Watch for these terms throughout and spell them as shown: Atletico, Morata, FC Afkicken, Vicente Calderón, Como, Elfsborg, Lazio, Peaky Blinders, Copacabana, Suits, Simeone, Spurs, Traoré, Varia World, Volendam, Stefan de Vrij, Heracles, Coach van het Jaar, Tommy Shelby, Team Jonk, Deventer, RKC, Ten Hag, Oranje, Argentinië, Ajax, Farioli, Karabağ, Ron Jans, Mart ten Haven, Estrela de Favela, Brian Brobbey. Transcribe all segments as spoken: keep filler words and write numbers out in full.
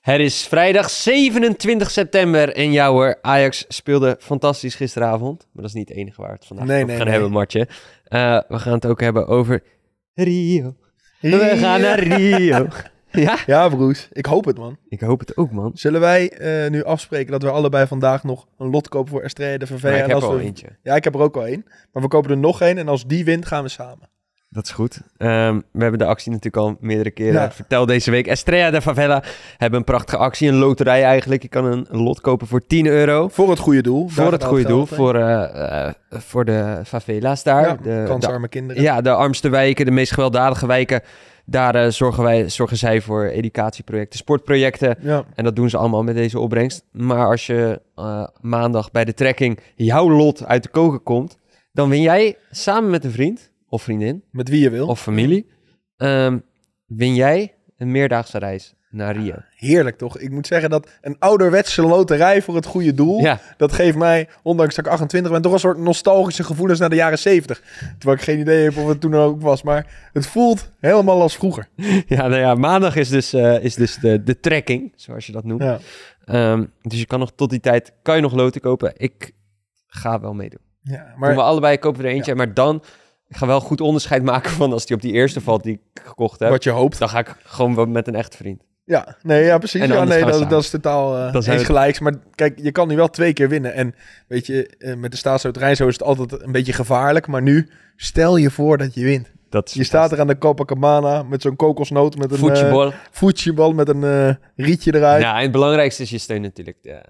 Het is vrijdag zevenentwintig september en ja hoor, Ajax speelde fantastisch gisteravond. Maar dat is niet het enige waar we het vandaag nee, over nee, gaan nee. hebben, Martje. Uh, we gaan het ook hebben over Rio. Rio. We gaan naar Rio. Ja? Ja, Broes. Ik hoop het, man. Ik hoop het ook, man. Zullen wij uh, nu afspreken dat we allebei vandaag nog een lot kopen voor Estrela de Favela? Ik heb er al we... eentje. Ja, ik heb er ook al één. Maar we kopen er nog één en als die wint gaan we samen. Dat is goed. Um, we hebben de actie natuurlijk al meerdere keren ja. verteld deze week. Estrela de Favela hebben een prachtige actie. Een loterij eigenlijk. Je kan een lot kopen voor tien euro. Voor het goede doel. Voor het goede doel. Voor, uh, uh, voor de favela's daar. Ja, de kansarme de, kinderen. Ja, de armste wijken. De meest gewelddadige wijken. Daar uh, zorgen, wij, zorgen zij voor educatieprojecten, sportprojecten. Ja. En dat doen ze allemaal met deze opbrengst. Maar als je uh, maandag bij de trekking jouw lot uit de koker komt... dan win jij samen met een vriend... of vriendin. Met wie je wil. Of familie. Um, win jij een meerdaagse reis naar Rio. Ja, heerlijk toch? Ik moet zeggen dat een ouderwetse loterij voor het goede doel... Ja. Dat geeft mij, ondanks dat ik achtentwintig ben... toch een soort nostalgische gevoelens naar de jaren zeventig. Terwijl ik geen idee heb of het toen ook was. Maar het voelt helemaal als vroeger. Ja, nou ja, maandag is dus, uh, is dus de, de trekking, zoals je dat noemt. Ja. Um, dus je kan nog tot die tijd... kan je nog loten kopen. Ik ga wel meedoen. Ja, maar... Doen we allebei, kopen we er eentje. Ja. Maar dan... Ik ga wel goed onderscheid maken van als die op die eerste valt die ik gekocht heb. Wat je hoopt. Dan ga ik gewoon met een echt vriend. Ja, nee, ja precies. Ja, nee, dat, dat is totaal uh, dat eens het... gelijks. Maar kijk, je kan nu wel twee keer winnen. En weet je, uh, met de staatsloterij zo is het altijd een beetje gevaarlijk. Maar nu, stel je voor dat je wint. Dat je staat er aan de Copacabana met zo'n kokosnoot. Met een voetjebal uh, met een uh, rietje eruit. Ja, en het belangrijkste is je steunt natuurlijk de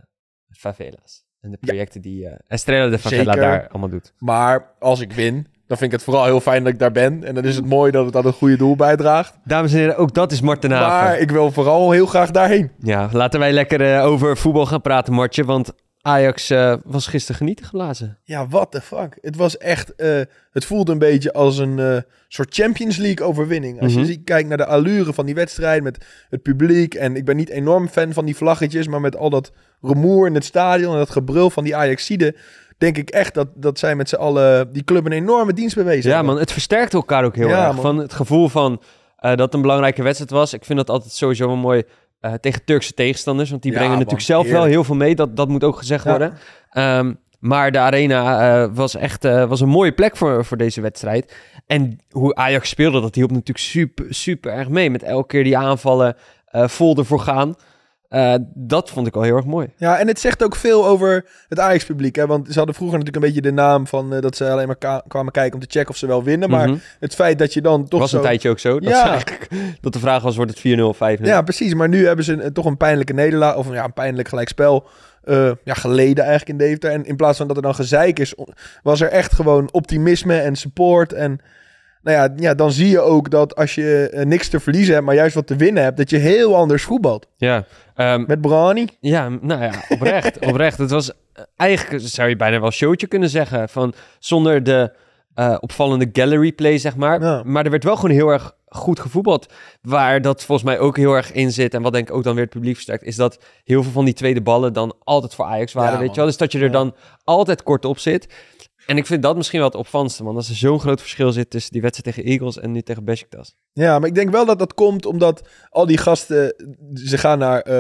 favela's. En de projecten ja. die uh, Estrela de Favela Zeker. daar allemaal doet. Maar als ik win... dan vind ik het vooral heel fijn dat ik daar ben. En dan is het mooi dat het aan het goede doel bijdraagt. Dames en heren, ook dat is Mart ten Haven. Maar ik wil vooral heel graag daarheen. Ja, laten wij lekker uh, over voetbal gaan praten, Martje. Want Ajax uh, was gisteren genieten geblazen. Ja, what the fuck. Het was echt... Uh, het voelde een beetje als een uh, soort Champions League overwinning. Als mm-hmm. je kijkt naar de allure van die wedstrijd met het publiek. En ik ben niet enorm fan van die vlaggetjes. Maar met al dat rumoer in het stadion en dat gebrul van die Ajaxiden... denk ik echt dat, dat zij met z'n allen die club een enorme dienst bewezen ja, hebben. Ja man, het versterkt elkaar ook heel ja, erg. Man. Van het gevoel van uh, dat een belangrijke wedstrijd was. Ik vind dat altijd sowieso wel mooi uh, tegen Turkse tegenstanders. Want die ja, brengen man, natuurlijk zelf heerlijk. wel heel veel mee. Dat, dat moet ook gezegd ja. worden. Um, maar de arena uh, was echt uh, was een mooie plek voor, voor deze wedstrijd. En hoe Ajax speelde, dat hielp natuurlijk super, super erg mee. Met elke keer die aanvallen uh, vol ervoor gaan. Uh, dat vond ik al heel erg mooi. Ja, en het zegt ook veel over het Ajax-publiek. Hè? Want ze hadden vroeger natuurlijk een beetje de naam van... Uh, dat ze alleen maar ka- kwamen kijken om te checken of ze wel winnen. Maar mm-hmm. het feit dat je dan toch was zo... was een tijdje ook zo. Dat, ja. dat de vraag was, wordt het vier nul of vijf nul? Ja, precies. Maar nu hebben ze een, toch een pijnlijke nederlaag... of ja, een pijnlijk gelijkspel uh, ja, geleden eigenlijk in Deventer. En in plaats van dat er dan gezeik is... was er echt gewoon optimisme en support en... Nou ja, ja, dan zie je ook dat als je uh, niks te verliezen hebt, maar juist wat te winnen hebt, dat je heel anders voetbalt. Ja, um, met Brani. Ja, nou ja, oprecht. oprecht. Het was eigenlijk, zou je bijna wel showtje kunnen zeggen, van zonder de uh, opvallende gallery play, zeg maar. Ja. Maar er werd wel gewoon heel erg goed gevoetbald. Waar dat volgens mij ook heel erg in zit, en wat denk ik ook dan weer het publiek versterkt, is dat heel veel van die tweede ballen dan altijd voor Ajax waren, ja, weet man. je wel. Dus dat je er ja. dan altijd kort op zit. En ik vind dat misschien wel het opvallendste, man. Als er zo'n groot verschil zit tussen die wedstrijd tegen Eagles en nu tegen Besiktas. Ja, maar ik denk wel dat dat komt omdat al die gasten, ze gaan naar, uh,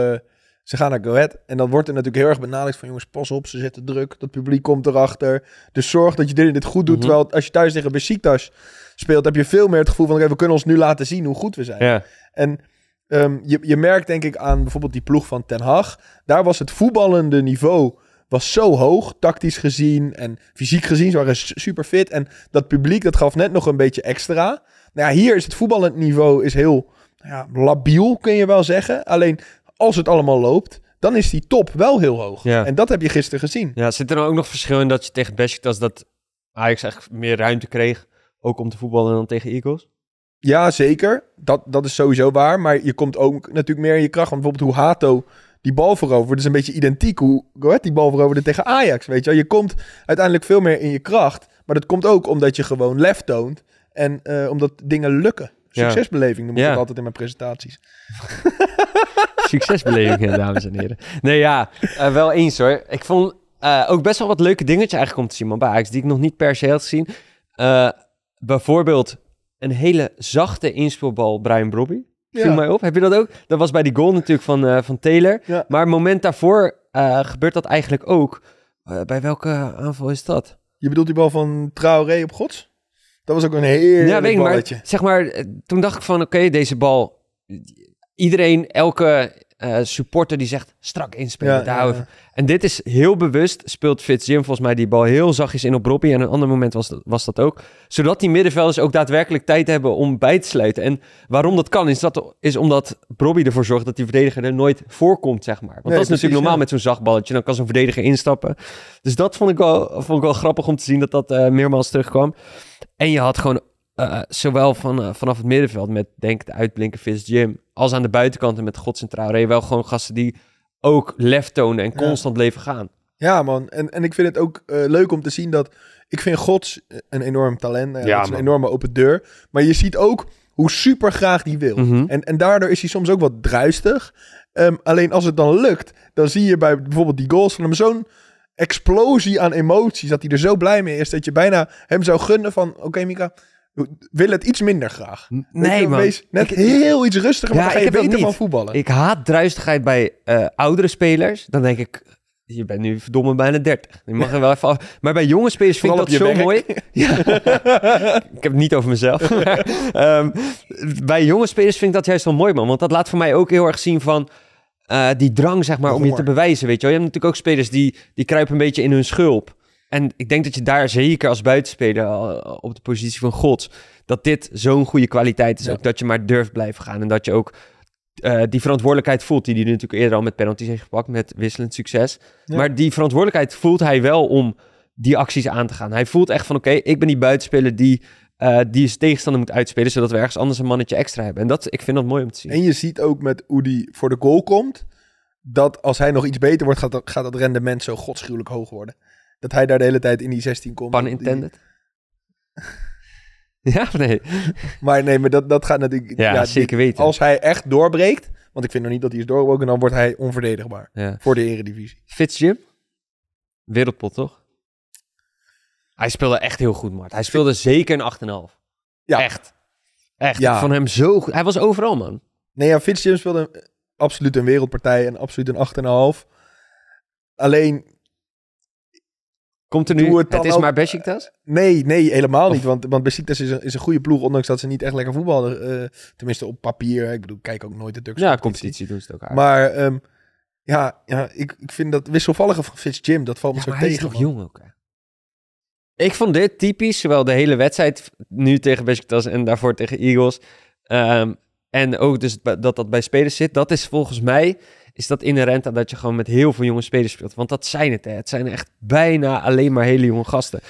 ze gaan naar Go Ahead. En dan wordt er natuurlijk heel erg benadrukt van, jongens, pas op, ze zetten druk. Dat publiek komt erachter. Dus zorg dat je dit, dit goed doet. Mm-hmm. Terwijl als je thuis tegen Besiktas speelt, heb je veel meer het gevoel van, okay, we kunnen ons nu laten zien hoe goed we zijn. Ja. En... Um, je, je merkt denk ik aan bijvoorbeeld die ploeg van Ten Hag. Daar was het voetballende niveau... was zo hoog, tactisch gezien en fysiek gezien. Ze waren super fit. En dat publiek, dat gaf net nog een beetje extra. Nou ja, hier is het voetballend niveau is heel ja, labiel, kun je wel zeggen. Alleen, als het allemaal loopt, dan is die top wel heel hoog. Ja. En dat heb je gisteren gezien. Ja, zit er dan ook nog verschil in dat je tegen Besiktas dat Ajax eigenlijk meer ruimte kreeg, ook om te voetballen dan tegen Eagles? Ja, zeker. Dat, dat is sowieso waar. Maar je komt ook natuurlijk meer in je kracht. Want bijvoorbeeld hoe Hato... die bal voorover, dat is een beetje identiek hoe Go Ahead die bal voorover tegen Ajax, weet je wel. Je komt uiteindelijk veel meer in je kracht, maar dat komt ook omdat je gewoon lef toont en uh, omdat dingen lukken. Succesbeleving, noem ik ja. dat altijd in mijn presentaties. Succesbeleving, ja, dames en heren. Nee, ja, uh, wel eens hoor. Ik vond uh, ook best wel wat leuke dingetjes eigenlijk om te zien, man, bij Ajax, die ik nog niet per se had gezien. Uh, bijvoorbeeld een hele zachte inspeelbal Brian Brobbey. Ja. Viel mij op. Heb je dat ook? Dat was bij die goal natuurlijk van, uh, van Taylor. Ja. Maar het moment daarvoor uh, gebeurt dat eigenlijk ook. Uh, bij welke aanval is dat? Je bedoelt die bal van Traoré op Gods? Dat was ook een heerlijk ja, weet ik, balletje. Maar, zeg maar, toen dacht ik van, oké, okay, deze bal... Iedereen, elke uh, supporter die zegt, strak inspelen. Ja, daar ja, ja. En dit is heel bewust, speelt Fitz-Jim volgens mij die bal heel zachtjes in op Brobbey. En een ander moment was dat, was dat ook. Zodat die middenvelders ook daadwerkelijk tijd hebben om bij te sluiten. En waarom dat kan, is, dat, is omdat Brobbey ervoor zorgt dat die verdediger er nooit voorkomt, zeg maar. Want nee, dat is precies, natuurlijk normaal ja. met zo'n zacht balletje. Dan kan zo'n verdediger instappen. Dus dat vond ik wel, vond ik wel grappig om te zien dat dat uh, meermaals terugkwam. En je had gewoon... Uh, zowel van, uh, vanaf het middenveld met, denk ik, de uitblinken Fitz-Jim... als aan de buitenkant en met Gods en Traoré... wel gewoon gasten die ook lef tonen en ja. constant leven gaan. Ja, man. En, en ik vind het ook uh, leuk om te zien dat... Ik vind Gods een enorm talent. Uh, ja, dat is een enorme open deur. Maar je ziet ook hoe super graag die wil. Mm-hmm. En, en daardoor is hij soms ook wat druistig. Um, alleen als het dan lukt... dan zie je bij bijvoorbeeld die goals van hem zo'n... explosie aan emoties. Dat hij er zo blij mee is dat je bijna hem zou gunnen van... Oké, okay, Mika... wil het iets minder graag. Nee, je, man. Wees net ik, heel iets rustiger, maar ja, dan ga je beter van voetballen. Ik haat druistigheid bij uh, oudere spelers. Dan denk ik, je bent nu verdomme bijna dertig. Je mag er wel even af. Maar bij jonge spelers vind ik dat zo werk. mooi. Ja. Ik heb het niet over mezelf. Maar, um, bij jonge spelers vind ik dat juist wel mooi, man. Want dat laat voor mij ook heel erg zien van... Uh, die drang, zeg maar, oh, om je te bewijzen, weet je wel. Je hebt natuurlijk ook spelers die, die kruipen een beetje in hun schulp. En ik denk dat je daar zeker als buitenspeler op de positie van Gods... dat dit zo'n goede kwaliteit is. Ja. Ook dat je maar durft blijven gaan. En dat je ook uh, die verantwoordelijkheid voelt... die hij natuurlijk eerder al met penalties heeft gepakt... met wisselend succes. Ja. Maar die verantwoordelijkheid voelt hij wel om die acties aan te gaan. Hij voelt echt van... oké, okay, ik ben die buitenspeler die... Uh, die zijn tegenstander moet uitspelen... zodat we ergens anders een mannetje extra hebben. En dat, ik vind dat mooi om te zien. En je ziet ook met hoe die voor de goal komt... dat als hij nog iets beter wordt... gaat dat, gaat dat rendement zo godsgruwelijk hoog worden... Dat hij daar de hele tijd in die zestien komt. Pan intended. Die... ja of nee? Maar nee, maar dat, dat gaat natuurlijk... Ja, ja zeker die, weten. Als hij echt doorbreekt... Want ik vind nog niet dat hij is doorgebroken... dan wordt hij onverdedigbaar ja. voor de eredivisie. Fitz-Jim? Wereldpot, toch? Hij speelde echt heel goed, Mart. Hij speelde Fit... zeker een acht komma vijf. Ja. Echt. Echt. Ja. Van hem zo goed. Hij was overal, man. Nee, ja, Fitz-Jim speelde een, absoluut een wereldpartij... en absoluut een acht komma vijf. Alleen... Komt er nu, het, het is ook, maar Besiktas? Nee, nee, helemaal of, niet. Want, want Besiktas is een, is een goede ploeg, ondanks dat ze niet echt lekker voetballen. Uh, tenminste, op papier. Ik bedoel, kijk ook nooit de Turkse ja, competitie. competitie doen ze het ook aardig. Maar um, ja, ja ik, ik vind dat wisselvallige van Fitz-Jim, dat valt me ja, zo maar tegen. Hij is toch jong ook, hè? Ik vond dit typisch, zowel de hele wedstrijd, nu tegen Besiktas en daarvoor tegen Eagles. Um, en ook dus dat dat bij spelers zit. Dat is volgens mij... is dat inherent aan dat je gewoon met heel veel jonge spelers speelt. Want dat zijn het, hè. Het zijn echt bijna alleen maar hele jonge gasten.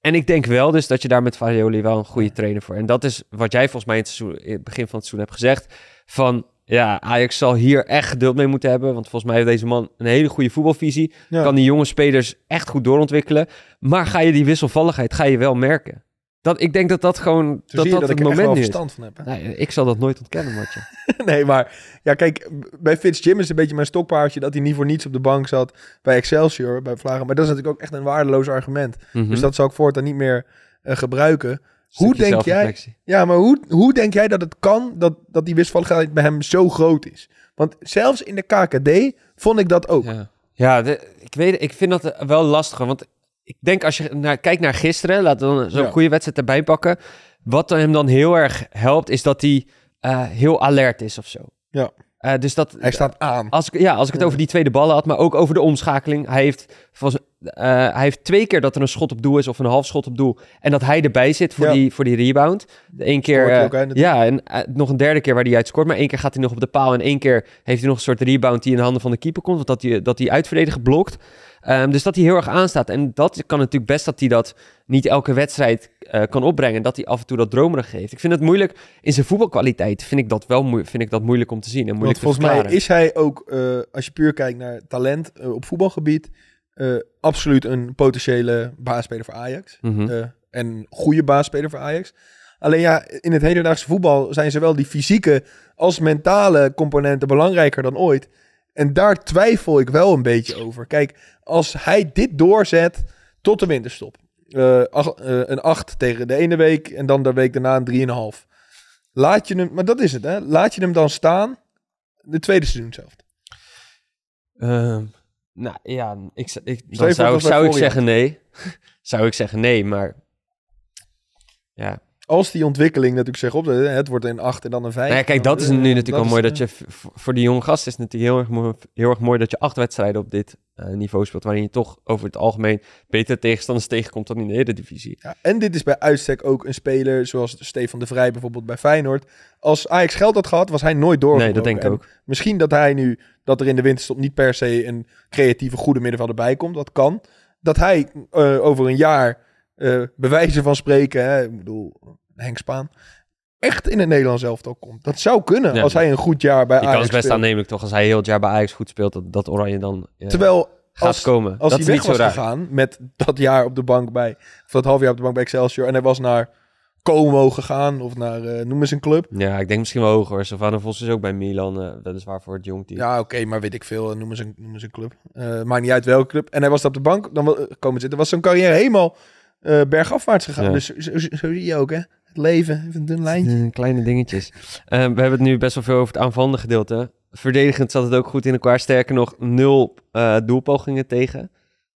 En ik denk wel dus dat je daar met Farioli wel een goede trainer voor... En dat is wat jij volgens mij in het, seizoen, in het begin van het seizoen hebt gezegd. Van, ja, Ajax zal hier echt geduld mee moeten hebben. Want volgens mij heeft deze man een hele goede voetbalvisie. Ja. Kan die jonge spelers echt goed doorontwikkelen. Maar ga je die wisselvalligheid, ga je wel merken. Dat, ik denk dat dat gewoon... Zo dat dat, dat het moment nu is. Van heb, nee, ik zal dat nooit ontkennen, Martje. Nee, maar... Ja, kijk, bij Fitz-Jim is een beetje mijn stokpaardje... dat hij niet voor niets op de bank zat bij Excelsior, bij Vlagen. Maar dat is natuurlijk ook echt een waardeloos argument. Mm-hmm. Dus dat zal ik voortaan niet meer uh, gebruiken. Hoe denk jij... Ja, maar hoe, hoe denk jij dat het kan... dat, dat die wisselvalligheid bij hem zo groot is? Want zelfs in de K K D vond ik dat ook. Ja, ja de, ik, weet, ik vind dat wel lastig, want... Ik denk als je naar, kijkt naar gisteren, laten we dan zo'n ja. goede wedstrijd erbij pakken. Wat hem dan heel erg helpt, is dat hij uh, heel alert is of zo. Ja. Uh, dus dat, hij staat aan. Als ik, ja, als ik het ja. over die tweede ballen had, maar ook over de omschakeling. Hij heeft, volgens, uh, hij heeft twee keer dat er een schot op doel is of een half schot op doel. En dat hij erbij zit voor, ja. die, voor die rebound. Eén keer, uh, ook, hè, ja, en uh, nog een derde keer waar hij uit scoort. Maar één keer gaat hij nog op de paal en één keer heeft hij nog een soort rebound die in de handen van de keeper komt. Want dat hij, dat hij uitverdedigd blokt. Um, dus dat hij heel erg aanstaat. En dat kan natuurlijk best dat hij dat niet elke wedstrijd uh, kan opbrengen. Dat hij af en toe dat dromerig geeft. Ik vind het moeilijk. In zijn voetbalkwaliteit vind ik dat wel moe- vind ik dat moeilijk om te zien. En moeilijk Want te volgens mij is hij ook, uh, als je puur kijkt naar talent uh, op voetbalgebied... Uh, absoluut een potentiële baasspeler voor Ajax. Mm-hmm. Uh, en goede baasspeler voor Ajax. Alleen ja, in het hedendaagse voetbal zijn zowel die fysieke als mentale componenten belangrijker dan ooit... En daar twijfel ik wel een beetje over. Kijk, als hij dit doorzet tot de winterstop. Uh, ach, uh, een acht tegen de ene week en dan de week daarna een drieënhalf. Laat je hem, maar dat is het, hè? Laat je hem dan staan de tweede seizoen zelf. Um, nou ja, ik, ik, dan zou, ik, zou ik zeggen nee. Zou ik zeggen nee, maar ja. Als die ontwikkeling natuurlijk zich op, het wordt een acht en dan een vijf. Nou ja, kijk, dat is nu natuurlijk wel mooi. Dat je voor die jonge gast is het natuurlijk heel erg, mooi, heel erg mooi dat je acht wedstrijden op dit uh, niveau speelt. Waarin je toch over het algemeen beter tegenstanders tegenkomt dan in de Eredivisie. Ja, en dit is bij uitstek ook een speler zoals Stefan de Vrij bijvoorbeeld bij Feyenoord. Als Ajax geld had gehad, was hij nooit doorgebroken. Nee, dat denk ik ook. En misschien dat hij nu, dat er in de winterstop niet per se een creatieve goede middenvelder bij komt. Dat kan. Dat hij uh, over een jaar... Uh, bewijzen van spreken, hè? Ik bedoel, Henk Spaan, echt in het Nederlands elftal komt. Dat zou kunnen, ja, als hij een goed jaar bij Ajax speelt. Je kan het best aannemelijk toch, als hij heel het jaar bij Ajax goed speelt, dat, dat Oranje dan uh, Terwijl gaat als, komen. Als dat hij is weg niet was zo gegaan met dat jaar op de bank bij, of dat half jaar op de bank bij Excelsior, en hij was naar Como gegaan, of naar, uh, noem eens een club. Ja, ik denk misschien wel hoger. Sylvano Vos is ook bij Milan, uh, weliswaar voor het jong team. Ja, oké, okay, maar weet ik veel, noem eens een, noem eens een club. Uh, maakt niet uit welke club. En hij was op de bank, dan uh, komen zitten. Was zijn carrière helemaal... Uh, bergafwaarts gegaan. Ja. Dus zo, zo, zo zie je ook, hè? Het leven, even een dun lijntje. Kleine dingetjes. Uh, we hebben het nu best wel veel over het aanvallende gedeelte. Verdedigend zat het ook goed in elkaar. Sterker nog, nul uh, doelpogingen tegen.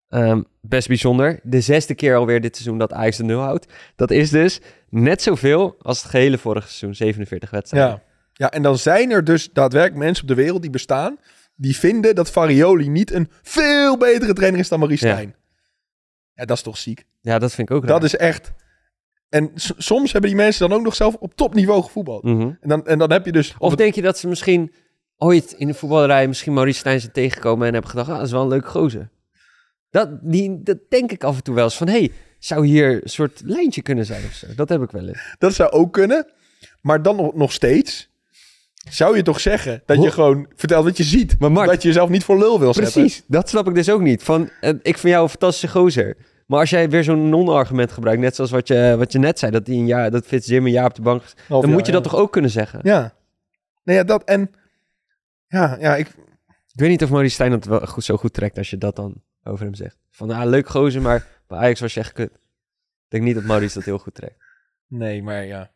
Um, best bijzonder. De zesde keer alweer dit seizoen dat Ajax de nul houdt. Dat is dus net zoveel als het gehele vorige seizoen. zevenenveertig wedstrijden. Ja. Ja, en dan zijn er dus daadwerkelijk mensen op de wereld die bestaan, die vinden dat Farioli niet een veel betere trainer is dan Maurice Steijn. Ja. Ja, dat is toch ziek. Ja, dat vind ik ook raar. Dat is echt... En soms hebben die mensen dan ook nog zelf op topniveau gevoetbald. Mm-hmm. En, dan, en dan heb je dus... Of denk je dat ze misschien ooit in de voetballerij... misschien Maurice Steijn zijn tegengekomen en hebben gedacht... ah, dat is wel een leuke gozer. Dat, die, dat denk ik af en toe wel eens van... hé, hey, zou hier een soort lijntje kunnen zijn of zo? Dat heb ik wel eens. Dat zou ook kunnen. Maar dan nog steeds... zou je toch zeggen dat je gewoon vertelt wat je ziet. Maar Mark, dat je jezelf niet voor lul wil zetten. Precies, dat snap ik dus ook niet. Van, uh, ik vind jou een fantastische gozer. Maar als jij weer zo'n non-argument gebruikt... net zoals wat je, wat je net zei, dat, die een jaar, dat Fitz-Jim een jaar op de bank... dan jaar, moet je dat ja. toch ook kunnen zeggen? Ja. Nou ja, dat en... Ja, ja, ik... Ik weet niet of Maurice Steijn dat wel goed, zo goed trekt als je dat dan over hem zegt. Van, ah, leuk gozer, maar bij Ajax was je echt kut. Ik denk niet dat Maurice dat heel goed trekt. Nee, maar ja...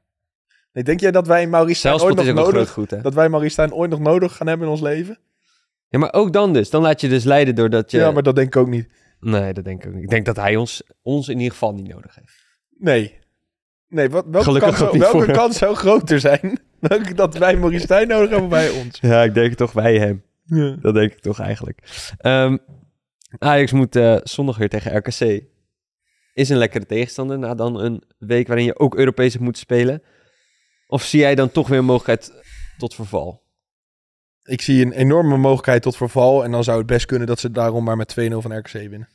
Nee, denk jij dat wij Maurice Steijn ooit nog nodig, goed, hè? Dat wij Maurice Steijn ooit nog nodig gaan hebben in ons leven? Ja, maar ook dan dus. Dan laat je dus leiden doordat je... Ja, maar dat denk ik ook niet. Nee, dat denk ik ook niet. Ik denk dat hij ons, ons in ieder geval niet nodig heeft. Nee. Nee, wat, welke Gelukkig kans, welke kans zou groter zijn dat wij Maurice Steijn nodig hebben bij ons? Ja, ik denk toch wij hem. Ja. Dat denk ik toch eigenlijk. Um, Ajax moet uh, zondag weer tegen R K C. Is een lekkere tegenstander na dan een week waarin je ook Europees moet spelen... Of zie jij dan toch weer een mogelijkheid tot verval? Ik zie een enorme mogelijkheid tot verval. En dan zou het best kunnen dat ze daarom maar met twee nul van R K C winnen.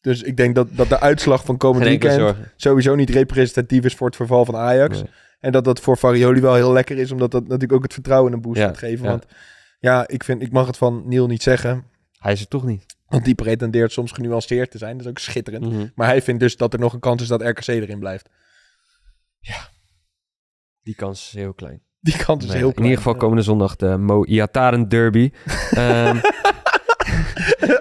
Dus ik denk dat, dat de uitslag van komend weekend sowieso niet representatief is voor het verval van Ajax. Nee. En dat dat voor Farioli wel heel lekker is. Omdat dat natuurlijk ook het vertrouwen een boost ja, gaat geven. Ja. Want ja, ik, vind, ik mag het van Neil niet zeggen. Hij is het toch niet. Want die pretendeert soms genuanceerd te zijn. Dat is ook schitterend. Mm-hmm. Maar hij vindt dus dat er nog een kans is dat R K C erin blijft. Ja. Die kans is heel klein. Die kans is nee, heel klein. In ieder geval ja. Komende zondag de Mo Iataren derby. um.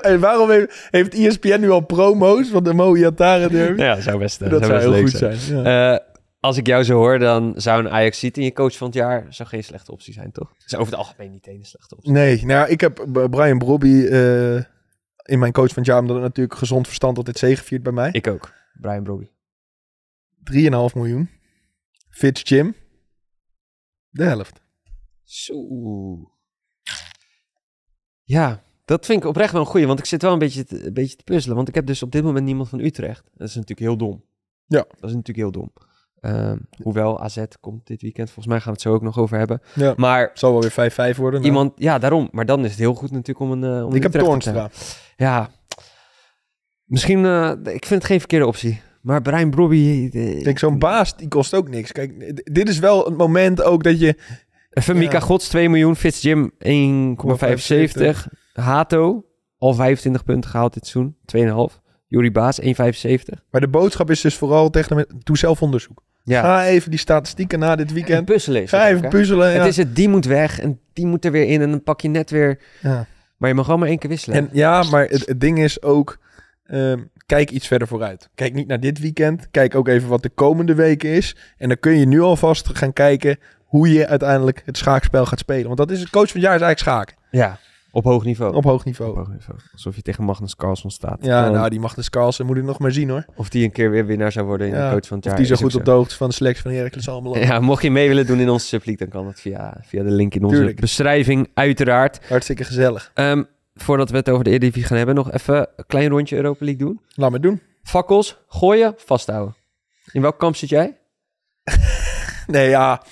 En waarom heeft, heeft E S P N nu al promo's van de Mo Iataren derby? Ja, zou best, dat zou, zou best heel leuk goed zijn. zijn. Ja. Uh, als ik jou zo hoor, dan zou een Ajax ziet in je coach van het jaar zou geen slechte optie zijn, toch? Zou over het algemeen niet een slechte optie. Nee, nou, ik heb Brian Brobbey uh, in mijn coach van het jaar, omdat het natuurlijk gezond verstand altijd zegeviert bij mij. Ik ook. Brian Brobbey. drie komma vijf miljoen. Fitz-Jim. De helft. Zo. Ja, dat vind ik oprecht wel een goeie. Want ik zit wel een beetje, te, een beetje te puzzelen. Want ik heb dus op dit moment niemand van Utrecht. Dat is natuurlijk heel dom. Ja. Dat is natuurlijk heel dom. Um, hoewel A Z komt dit weekend. Volgens mij gaan we het zo ook nog over hebben. Ja, maar zal wel weer vijf vijf worden. Nou. Iemand, ja, daarom. Maar dan is het heel goed natuurlijk om een uh, om Ik Utrecht heb Toornstra. Ja. Misschien, uh, ik vind het geen verkeerde optie. Maar Brian Brobbey... De... Ik denk, zo'n baas, die kost ook niks. Kijk, dit is wel het moment ook dat je... Even Mika ja. Gods, twee miljoen. Fitz-Jim, één komma vijfenzeventig. Hato, al vijfentwintig punten gehaald dit seizoen. twee komma vijf. Juri Baas, één komma vijfenzeventig. Maar de boodschap is dus vooral tegen de... Doe zelf onderzoek. Ja. Ga even die statistieken na dit weekend. En puzzelen. Ga even ook, puzzelen, ja. Het is het, die moet weg en die moet er weer in. En dan pak je net weer... Ja. Maar je mag wel maar één keer wisselen. En, ja, maar het, het ding is ook... Um, kijk iets verder vooruit. Kijk niet naar dit weekend. Kijk ook even wat de komende weken is. En dan kun je nu alvast gaan kijken hoe je uiteindelijk het schaakspel gaat spelen. Want dat is het coach van het jaar is eigenlijk schaken. Ja, op hoog niveau. Op hoog niveau. Op hoog niveau. Alsof je tegen Magnus Carlsen staat. Ja, um, nou die Magnus Carlsen moet ik nog maar zien hoor. Of die een keer weer winnaar zou worden in ja, de coach van het jaar. Of die zo goed zo. Op de hoogte van de selectie van Heracles zal belangrijk. Ja, mocht je mee willen doen in onze subleague, dan kan dat via, via de link in onze Tuurlijk. beschrijving uiteraard. Hartstikke gezellig. Um, Voordat we het over de Eredivisie gaan hebben, nog even een klein rondje Europa League doen. Laat me doen. Fakkels, gooien, vasthouden. In welk kamp zit jij? nee, ja.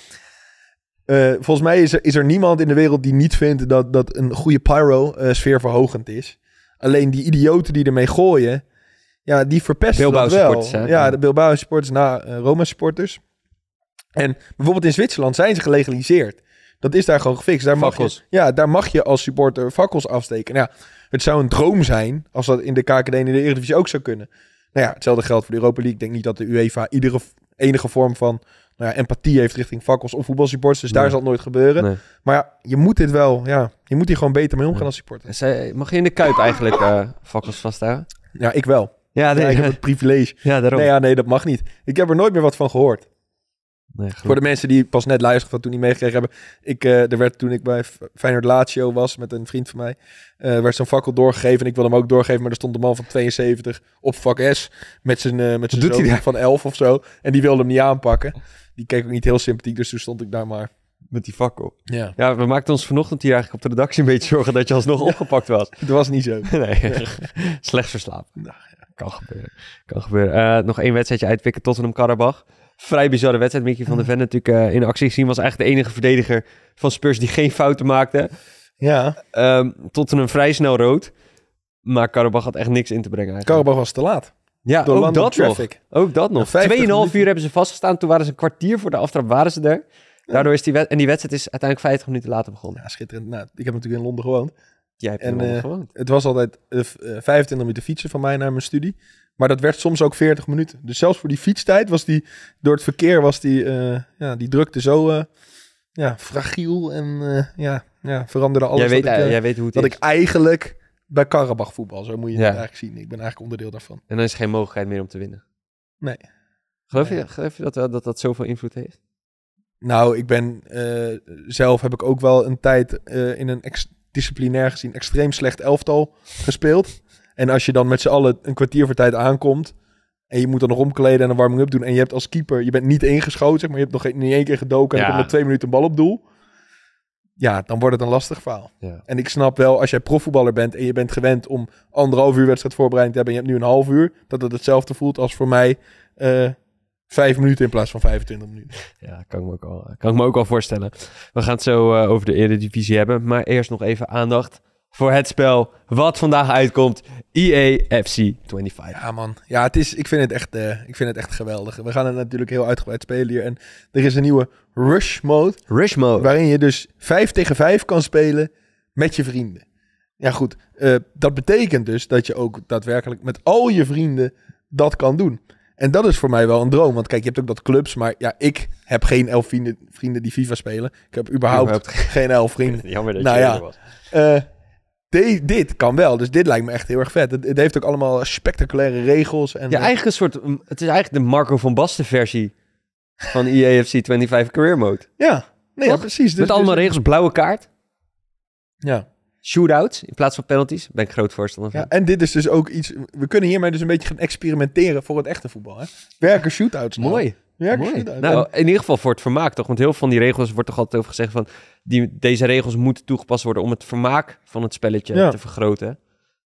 Uh, volgens mij is er, is er niemand in de wereld die niet vindt dat, dat een goede pyro uh, sfeerverhogend is. Alleen die idioten die ermee gooien, ja, die verpesten Bilbao dat wel. Supporters, hè? Ja, de Bilbao supporters na uh, Roma supporters. En bijvoorbeeld in Zwitserland zijn ze gelegaliseerd. Dat is daar gewoon gefixt. Daar mag je, ja, daar mag je als supporter fakkels afsteken. Nou ja, het zou een droom zijn als dat in de K K D en in de Eredivisie ook zou kunnen. Nou ja, hetzelfde geldt voor de Europa League. Ik denk niet dat de UEFA iedere, enige vorm van nou ja, empathie heeft richting fakkels of voetbalsupporters. Dus nee. daar zal het nooit gebeuren. Nee. Maar ja, je moet dit wel, ja, je moet hier gewoon beter mee omgaan als supporter. Zij, mag je in de Kuip eigenlijk uh, fakkels vasthouden? Ja, ik wel. Ja, nee, ja ik heb het privilege. Ja, daarom. Nee, ja, nee, dat mag niet. Ik heb er nooit meer wat van gehoord. Nee, voor de mensen die pas net luisteren wat toen niet meegekregen hebben. Ik, uh, er werd toen ik bij Feyenoord Lazio was met een vriend van mij. Uh, werd zo'n fakkel doorgegeven en ik wilde hem ook doorgeven. Maar er stond een man van tweeënzeventig op vak S met zijn, uh, met zijn zoon van elf of zo. En die wilde hem niet aanpakken. Die keek ook niet heel sympathiek, dus toen stond ik daar maar. Met die fakkel. Ja. ja, we maakten ons vanochtend hier eigenlijk op de redactie een beetje zorgen dat je alsnog ja. opgepakt was. Dat was niet zo. nee, nee. Slechts verslapen. Nou, ja, kan gebeuren. Kan gebeuren. Uh, nog één wedstrijdje uitpikken, Tottenham Karabağ. Vrij bizarre wedstrijd. Mickey van der Ven natuurlijk uh, in actie gezien. Was eigenlijk de enige verdediger van Spurs die geen fouten maakte. Ja. Um, Tottenham vrij snel rood. Maar Karabağ had echt niks in te brengen eigenlijk. Karabağ was te laat. Ja, Door ook dat, nog. ook dat nog. Tweeënhalf uur hebben ze vastgestaan. Toen waren ze een kwartier voor de aftrap waren ze er. Daardoor is die wed- en die wedstrijd is uiteindelijk vijftig minuten later begonnen. Ja, schitterend. Nou, ik heb natuurlijk in Londen gewoond. Jij hebt en, in Londen uh, gewoond. Het was altijd uh, vijfentwintig minuten fietsen van mij naar mijn studie. Maar dat werd soms ook veertig minuten. Dus zelfs voor die fietstijd was die... Door het verkeer was die... Uh, ja, die drukte zo... Uh, ja, fragiel en... Uh, ja, ja, veranderde alles. Jij weet, dat ik, uh, jij weet hoe het dat is. Ik eigenlijk... Bij Karabağ voetbal. Zo moet je ja. het eigenlijk zien. Ik ben eigenlijk onderdeel daarvan. En dan is er geen mogelijkheid meer om te winnen. Nee. Geloof, nee. Je, geloof je dat, dat dat zoveel invloed heeft? Nou, ik ben... Uh, zelf heb ik ook wel een tijd... Uh, in een ex- disciplinair gezien... extreem slecht elftal gespeeld... En als je dan met z'n allen een kwartier voor tijd aankomt... en je moet dan nog omkleden en een warming-up doen... en je hebt als keeper, je bent niet ingeschoten... Zeg maar je hebt nog geen, niet één keer gedoken... en ja. dan komt er twee minuten een bal op doel... ja, dan wordt het een lastig verhaal. Ja. En ik snap wel, als jij profvoetballer bent... en je bent gewend om anderhalf uur wedstrijd voorbereiding te hebben... en je hebt nu een half uur... dat het hetzelfde voelt als voor mij... Uh, vijf minuten in plaats van vijfentwintig minuten. Ja, kan ik me ook al, kan ik me ook al voorstellen. We gaan het zo uh, over de Eredivisie hebben... maar eerst nog even aandacht... voor het spel wat vandaag uitkomt. E A F C vijfentwintig. Ja man, ja, het is, ik, vind het echt, uh, ik vind het echt geweldig. We gaan het natuurlijk heel uitgebreid spelen hier. En er is een nieuwe rush mode. Rush mode. Waarin je dus vijf tegen vijf kan spelen met je vrienden. Ja goed, uh, dat betekent dus dat je ook daadwerkelijk met al je vrienden dat kan doen. En dat is voor mij wel een droom. Want kijk, je hebt ook dat clubs. Maar ja, ik heb geen elf vrienden, vrienden die FIFA spelen. Ik heb überhaupt, überhaupt geen elf vrienden. Jammer dat nou, je ja. er was. Uh, De, dit kan wel, dus dit lijkt me echt heel erg vet. Het, het heeft ook allemaal spectaculaire regels. En, ja, eigenlijk een soort, het is eigenlijk de Marco van Basten versie van E A F C vijfentwintig Career Mode. Ja, nee, ja precies. Dus, Met dus, allemaal dus, regels, blauwe kaart. Ja. Shootouts in plaats van penalties. Ben ik groot voorstander van. Ja, en dit is dus ook iets, we kunnen hiermee dus een beetje gaan experimenteren voor het echte voetbal. Hè? Werken shootouts. Nou. Mooi. Ja, mooi. Nou, in ieder geval voor het vermaak toch. Want heel veel van die regels wordt toch altijd over gezegd van... Die, deze regels moeten toegepast worden om het vermaak van het spelletje ja. te vergroten.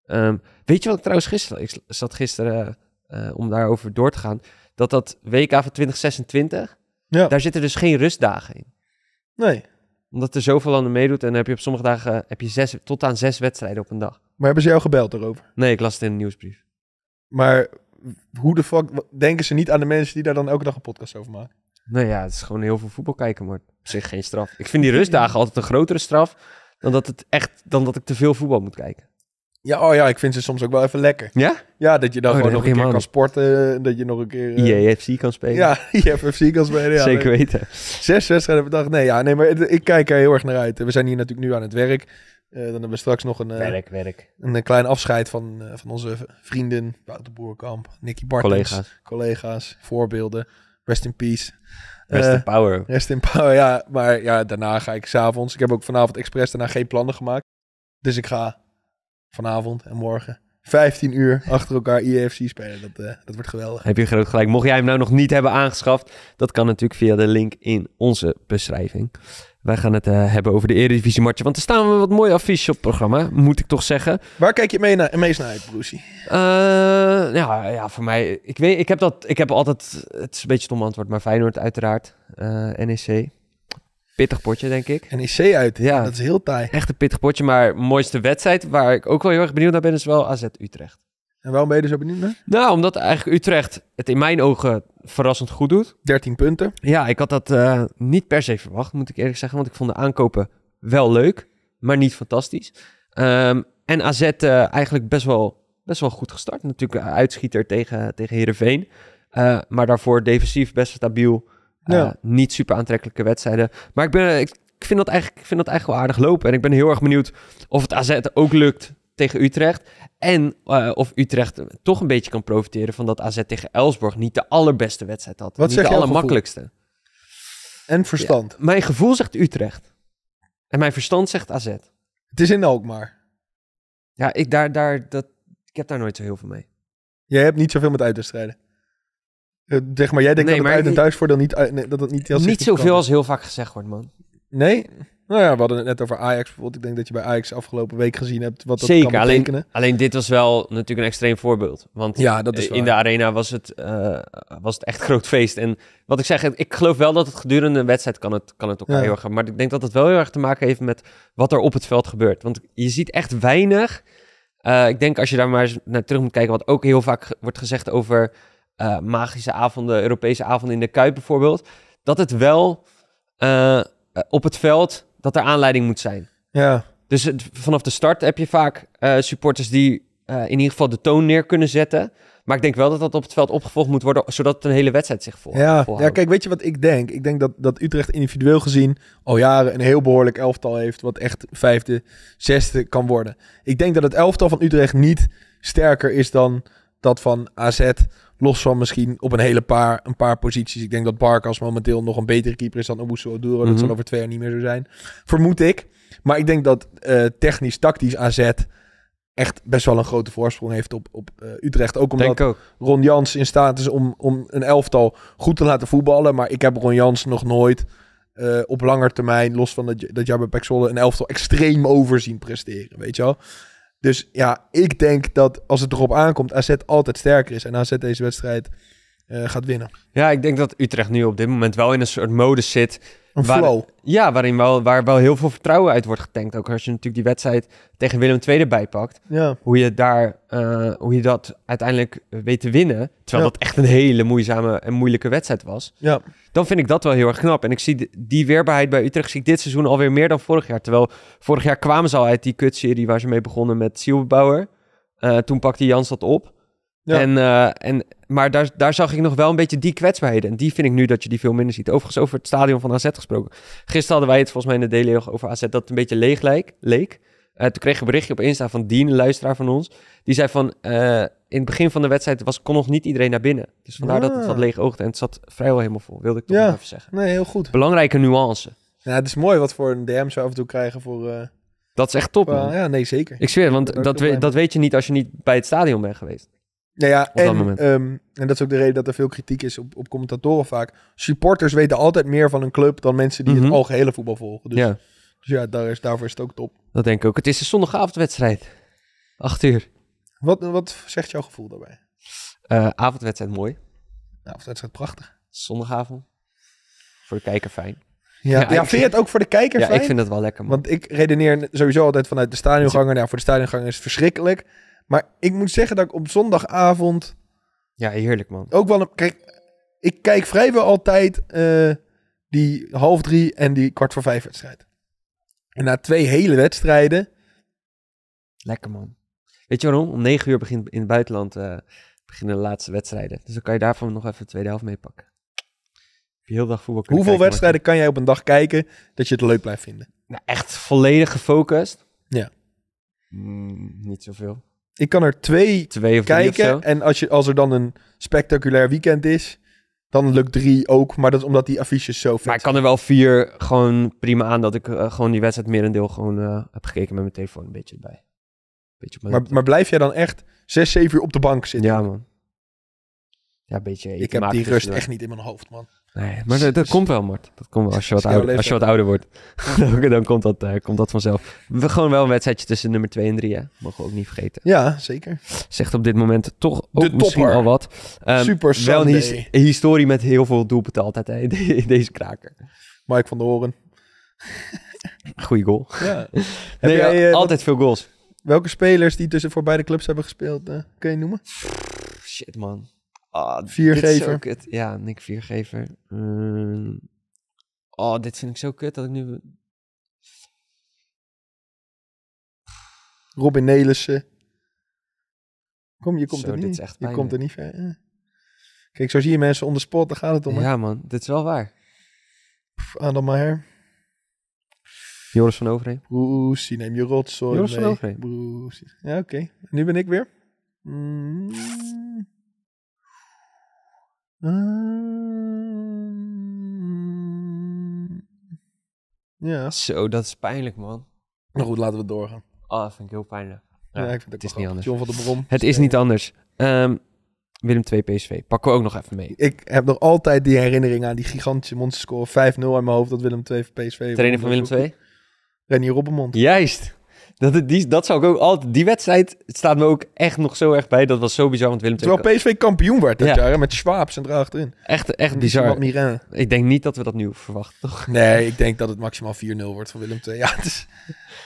Um, weet je wat ik trouwens gisteren... Ik zat gisteren uh, om daarover door te gaan... Dat dat W K van twintig zesentwintig... Ja. Daar zitten dus geen rustdagen in. Nee. Omdat er zoveel landen meedoet... En dan heb je op sommige dagen heb je zes, tot aan zes wedstrijden op een dag. Maar hebben ze jou gebeld daarover? Nee, ik las het in de nieuwsbrief. Maar... Hoe de fuck denken ze niet aan de mensen die daar dan elke dag een podcast over maken? Nou ja, het is gewoon heel veel voetbal kijken, maar op zich geen straf. Ik vind die rustdagen altijd een grotere straf dan dat, het echt, dan dat ik te veel voetbal moet kijken. Ja, oh ja, ik vind ze soms ook wel even lekker. Ja? Ja, dat je dan oh, gewoon nog een keer kan niet. sporten, dat je nog een keer... Uh... I A F C kan spelen. Ja, I A F C kan spelen, ja. Zeker weten. Zes wedstrijden per dag, nee, ja, nee, maar ik kijk er heel erg naar uit. We zijn hier natuurlijk nu aan het werk. Uh, dan hebben we straks nog een, uh, werk, werk. een, een klein afscheid van, uh, van onze vrienden. Wouter Boerkamp, Nicky Bartens. Collega's. Collega's, voorbeelden. Rest in peace. Rest uh, in power. Rest in power, ja. Maar ja, daarna ga ik s'avonds. Ik heb ook vanavond expres daarna geen plannen gemaakt. Dus ik ga vanavond en morgen vijftien uur achter elkaar E A F C spelen. Dat, uh, dat wordt geweldig. Heb je groot gelijk. Mocht jij hem nou nog niet hebben aangeschaft, dat kan natuurlijk via de link in onze beschrijving. Wij gaan het uh, hebben over de Eredivisie-matchen. Want er staan we wat mooie affiches op het programma, moet ik toch zeggen. Waar kijk je mee na- meest naar uit, Broesie? Uh, ja, ja, voor mij... Ik, weet, ik, heb dat, ik heb altijd... Het is een beetje stom antwoord, maar Feyenoord uiteraard. Uh, N E C. Pittig potje, denk ik. N E C uit, ja. Dat is heel taai. Echt een pittig potje, maar mooiste wedstrijd... waar ik ook wel heel erg benieuwd naar ben, is wel A Z Utrecht. En waarom ben je er zo benieuwd naar? Nou, omdat eigenlijk Utrecht het in mijn ogen verrassend goed doet. dertien punten. Ja, ik had dat uh, niet per se verwacht, moet ik eerlijk zeggen. Want ik vond de aankopen wel leuk, maar niet fantastisch. Um, en A Z uh, eigenlijk best wel, best wel goed gestart. Natuurlijk een uitschieter tegen, tegen Heerenveen. Uh, maar daarvoor defensief best stabiel. Uh, ja. Niet super aantrekkelijke wedstrijden. Maar ik, ben, ik, vind dat eigenlijk, ik vind dat eigenlijk wel aardig lopen. En ik ben heel erg benieuwd of het A Z ook lukt tegen Utrecht. En uh, of Utrecht toch een beetje kan profiteren van dat A Z tegen Elfsborg niet de allerbeste wedstrijd had. Wat niet zeg de allermakkelijkste. En verstand. Ja, mijn gevoel zegt Utrecht. En mijn verstand zegt A Z. Het is in Alkmaar. Ja, ik, daar, daar, dat, ik heb daar nooit zo heel veel mee. Jij hebt niet zoveel met uitwedstrijden. Uh, zeg maar, jij denkt nee, dat het uit- en thuisvoordeel niet, uh, nee, dat het niet... Niet zoveel als heel vaak gezegd wordt, man. Nee? Nou ja, we hadden het net over Ajax bijvoorbeeld. Ik denk dat je bij Ajax afgelopen week gezien hebt wat dat Zeker, kan betekenen. Alleen, alleen dit was wel natuurlijk een extreem voorbeeld. Want ja, dat is in de arena was het, uh, was het echt groot feest. En wat ik zeg, ik geloof wel dat het gedurende een wedstrijd kan het, kan het elkaar ja. heel erg gaan. Maar ik denk dat het wel heel erg te maken heeft met wat er op het veld gebeurt. Want je ziet echt weinig. Uh, ik denk als je daar maar eens naar terug moet kijken, wat ook heel vaak wordt gezegd over uh, magische avonden, Europese avonden in de Kuip bijvoorbeeld. Dat het wel uh, op het veld... dat er aanleiding moet zijn. Ja. Dus het, vanaf de start heb je vaak uh, supporters die uh, in ieder geval de toon neer kunnen zetten. Maar ik denk wel dat dat op het veld opgevolgd moet worden, zodat het een hele wedstrijd zich vol, ja. volhoudt. Ja, kijk, weet je wat ik denk? Ik denk dat, dat Utrecht individueel gezien al jaren een heel behoorlijk elftal heeft, wat echt vijfde, zesde kan worden. Ik denk dat het elftal van Utrecht niet sterker is dan dat van A Z, los van misschien op een hele paar, een paar posities. Ik denk dat Barkas momenteel nog een betere keeper is dan Obusu Oduro. Mm-hmm. Dat zal over twee jaar niet meer zo zijn. Vermoed ik. Maar ik denk dat uh, technisch, tactisch A Z echt best wel een grote voorsprong heeft op, op uh, Utrecht. Ook omdat ook. Ron Jans in staat is om, om een elftal goed te laten voetballen. Maar ik heb Ron Jans nog nooit uh, op langer termijn, los van dat, dat Jabba Peksolle een elftal extreem overzien presteren. Weet je wel? Dus ja, ik denk dat als het erop aankomt, A Z altijd sterker is. En A Z deze wedstrijd uh, gaat winnen. Ja, ik denk dat Utrecht nu op dit moment wel in een soort modus zit. Een waar, flow. Ja, waarin wel, waar wel heel veel vertrouwen uit wordt getankt. Ook als je natuurlijk die wedstrijd tegen Willem twee erbij pakt. Ja. Hoe je daar, uh, hoe je dat uiteindelijk weet te winnen. Terwijl ja. dat echt een hele moeizame en moeilijke wedstrijd was. Ja. Dan vind ik dat wel heel erg knap. En ik zie die weerbaarheid bij Utrecht zie ik dit seizoen alweer meer dan vorig jaar. Terwijl vorig jaar kwamen ze al uit die kutserie waar ze mee begonnen met Zielbouwer. Uh, toen pakte Jans dat op. Ja. En, uh, en, maar daar, daar zag ik nog wel een beetje die kwetsbaarheden. En die vind ik nu dat je die veel minder ziet. Overigens over het stadion van A Z gesproken. Gisteren hadden wij het volgens mij in de daily over A Z dat het een beetje leeg leek. leek. Uh, toen kreeg ik een berichtje op Insta van Dien, een luisteraar van ons. Die zei van, uh, in het begin van de wedstrijd was, kon nog niet iedereen naar binnen. Dus vandaar ja. dat het wat leeg oogde. En het zat vrijwel helemaal vol, wilde ik toch ja. even zeggen. Nee, heel goed. Belangrijke nuance. Nou, het is mooi wat voor een D M's we af en toe krijgen voor... Uh... Dat is echt top. Uh, ja, nee, zeker. Ik zweer, want dat, dat, we, dat weet je niet als je niet bij het stadion bent geweest. Nou ja, en, um, en dat is ook de reden dat er veel kritiek is op, op commentatoren vaak. Supporters weten altijd meer van een club dan mensen die mm-hmm. het algehele voetbal volgen. Dus ja, dus ja daar is, daarvoor is het ook top. Dat denk ik ook. Het is een zondagavondwedstrijd. Acht uur. Wat, wat zegt jouw gevoel daarbij? Uh, avondwedstrijd mooi. Avondwedstrijd prachtig. Zondagavond. Voor de kijker fijn. Ja, ja, ja vind je het ook voor de kijker ja, fijn? Ja, ik vind dat wel lekker. Man. Want ik redeneer sowieso altijd vanuit de stadionganger. Nou, voor de stadionganger is het verschrikkelijk. Maar ik moet zeggen dat ik op zondagavond... Ja, heerlijk, man. Ook wel een... Kijk, ik kijk vrijwel altijd uh, die half drie en die kwart voor vijf wedstrijd. En na twee hele wedstrijden... Lekker, man. Weet je waarom? Om negen uur begint in het buitenland uh, beginnen de laatste wedstrijden. Dus dan kan je daarvan nog even de tweede helft meepakken. Heb je heel dag voetbal kunnen Hoeveel wedstrijden kan jij op een dag kijken dat je het leuk blijft vinden? Nou, echt volledig gefocust. Ja. Mm, niet zoveel. Ik kan er twee, twee kijken. En als, je, als er dan een spectaculair weekend is, dan lukt drie ook. Maar dat is omdat die affiches zo vet zijn. Maar ik kan er wel vier gewoon prima aan dat ik uh, gewoon die wedstrijd merendeel gewoon uh, heb gekeken met mijn telefoon een beetje bij. Beetje maar, maar blijf jij dan echt zes, zeven uur op de bank zitten? Ja, man. Ja, een beetje eten. Ik heb die rust echt niet in mijn hoofd, man. Nee, maar dat, dat komt wel, Mart. Dat komt wel als je wat, ouder, als je wat ouder wordt. Dan komt dat, uh, komt dat vanzelf. We, gewoon wel een wedstrijdje tussen nummer twee en drie, hè. Mogen we ook niet vergeten. Ja, zeker. Zegt op dit moment toch ook de misschien topper. Al wat. Um, Super wel een his historie met heel veel doelpunten altijd, hè. De deze kraker. Mike van der Hoorn. Goeie goal. Ja. Nee, jij, uh, altijd wat, veel goals. Welke spelers die tussen voor beide clubs hebben gespeeld, uh, kun je noemen? Shit, man. Oh, viergever. Kut. Ja, Nick Viergever. Uh, oh, dit vind ik zo kut dat ik nu... Robin Nelissen. Kom, je komt zo, er niet. Je pijn, komt er niet ver. Ja. Kijk, zo zie je mensen on the spot, daar gaat het om. Ja, hè? Man, dit is wel waar. Adam Maher. Joris van Overheem. Broes, die neem je rotzooi Joris mee. Van Overheem. Broes. Ja, oké. Okay. Nu ben ik weer. Mm. Ja. Zo, dat is pijnlijk, man. Maar goed, laten we doorgaan. Ah, oh, dat vind ik heel pijnlijk. Ja, ja, ik vind het, het is niet anders. John van de Brom. Het is niet anders. Um, Willem twee P S V. Pakken we ook nog even mee. Ik heb nog altijd die herinnering aan die gigantische monsterscore vijf nul uit mijn hoofd dat Willem twee voor P S V. Trainer van Willem twee? Renier Robbenmond. Juist. Dat, die, dat zou ik ook altijd... Die wedstrijd staat me ook echt nog zo erg bij. Dat was zo bizar, want Willem twee... Terwijl P S V kampioen werd dat ja. jaar, hè, met Schwabs en erachterin. Echt, echt bizar. Ik denk niet dat we dat nu verwachten, toch? Nee, ik denk dat het maximaal vier nul wordt van Willem twee. Ja, dus,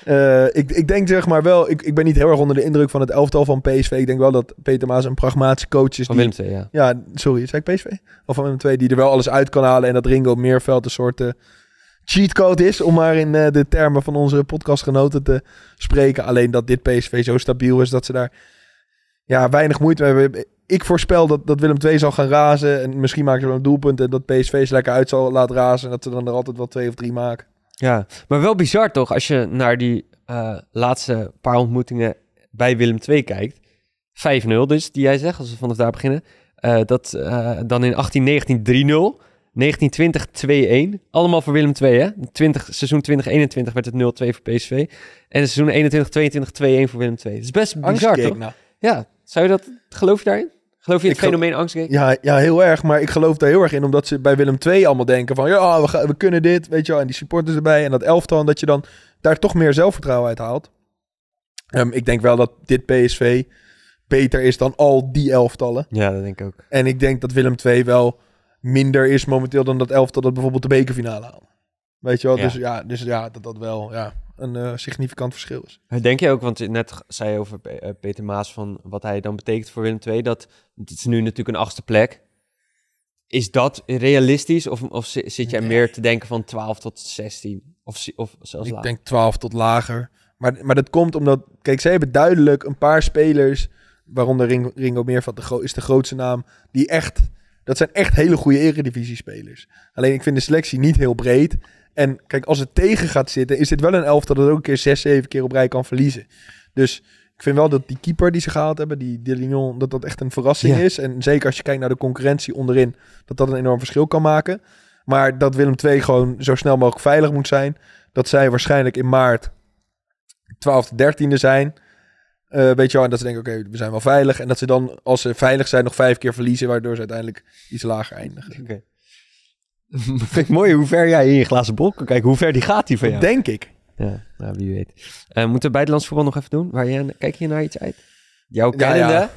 uh, ik, ik denk zeg maar wel... Ik, ik ben niet heel erg onder de indruk van het elftal van P S V. Ik denk wel dat Peter Maas een pragmatische coach is. Van die, Willem twee, ja. Ja, sorry, zei ik P S V? Of van Willem twee, die er wel alles uit kan halen. En dat Ringo Meerveld een soort... Uh, cheatcode is, om maar in uh, de termen van onze podcastgenoten te spreken. Alleen dat dit P S V zo stabiel is dat ze daar ja, weinig moeite mee hebben. Ik voorspel dat, dat Willem twee zal gaan razen. En misschien maken ze wel een doelpunt en dat P S V ze lekker uit zal laten razen. En dat ze dan er altijd wel twee of drie maken. Ja, maar wel bizar toch als je naar die uh, laatste paar ontmoetingen bij Willem twee kijkt. vijf nul dus, die jij zegt, als we vanaf daar beginnen. Uh, dat uh, dan in achttien negentien drie nul... negentien twintig twee een. Allemaal voor Willem twee, hè? twintig, seizoen twintig eenentwintig werd het nul twee voor P S V. En het seizoen eenentwintig tweeëntwintig twee een voor Willem twee. Dat is best bizar, toch? Nou. Ja, zou je dat... Geloof je daarin? Geloof je in het ik fenomeen angstgame? Ja, ja, heel erg. Maar ik geloof daar heel erg in. Omdat ze bij Willem twee allemaal denken van... Ja, we, gaan, we kunnen dit, weet je wel. En die supporters erbij. En dat elftal. En dat je dan daar toch meer zelfvertrouwen uit haalt. Um, ik denk wel dat dit P S V beter is dan al die elftallen. Ja, dat denk ik ook. En ik denk dat Willem twee wel... minder is momenteel dan dat elftal dat bijvoorbeeld de bekerfinale haalde. Weet je wel? Ja. Dus, ja, dus ja, dat dat wel ja, een uh, significant verschil is. Denk je ook, want je net zei over P- Peter Maas van wat hij dan betekent voor Willem twee, dat het is nu natuurlijk een achtste plek. Is dat realistisch? Of, of zit jij nee. meer te denken van twaalf tot zestien? Of, of zelfs Ik lager? denk twaalf tot lager. Maar, maar dat komt omdat... Kijk, zij hebben duidelijk een paar spelers, waaronder Ringo, Ringo Meerveld de gro- is de grootste naam, die echt... Dat zijn echt hele goede eredivisie-spelers. Alleen ik vind de selectie niet heel breed. En kijk, als het tegen gaat zitten... is dit wel een elftal dat ook een keer zes, zeven keer op rij kan verliezen. Dus ik vind wel dat die keeper die ze gehaald hebben... die De Lignon, dat dat echt een verrassing ja. is. En zeker als je kijkt naar de concurrentie onderin... dat dat een enorm verschil kan maken. Maar dat Willem twee gewoon zo snel mogelijk veilig moet zijn... dat zij waarschijnlijk in maart twaalfde, dertiende zijn... Uh, weet je wel, en dat ze denken, oké, okay, we zijn wel veilig. En dat ze dan, als ze veilig zijn, nog vijf keer verliezen... waardoor ze uiteindelijk iets lager eindigen. Okay. Vind ik mooi hoe ver jij in je glazen bol kan kijken. Hoe ver die gaat die van jou? Denk ik. Ja, nou, wie weet. Uh, moeten we buitenlands voetbal nog even doen? Waar je, kijk je naar iets uit? Jouw kennende? Ja, ja.